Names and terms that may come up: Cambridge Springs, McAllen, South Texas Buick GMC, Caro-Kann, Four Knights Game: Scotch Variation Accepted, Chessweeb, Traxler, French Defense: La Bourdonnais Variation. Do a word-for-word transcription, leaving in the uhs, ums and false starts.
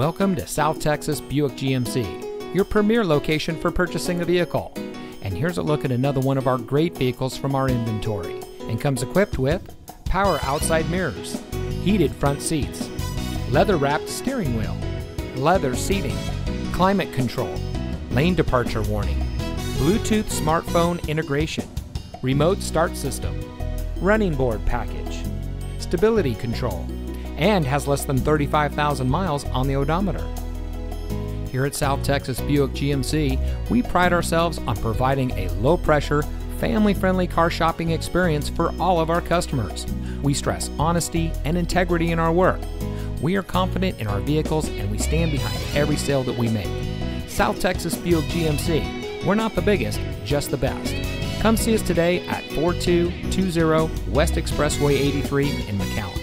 Welcome to South Texas Buick G M C, your premier location for purchasing a vehicle. And here's a look at another one of our great vehicles from our inventory, and comes equipped with power outside mirrors, heated front seats, leather-wrapped steering wheel, leather seating, climate control, lane departure warning, Bluetooth smartphone integration, remote start system, running board package, stability control, and has less than thirty-five thousand miles on the odometer. Here at South Texas Buick G M C, we pride ourselves on providing a low-pressure, family-friendly car shopping experience for all of our customers. We stress honesty and integrity in our work. We are confident in our vehicles and we stand behind every sale that we make. South Texas Buick G M C, we're not the biggest, just the best. Come see us today at forty-two twenty West Expressway eighty-three in McAllen.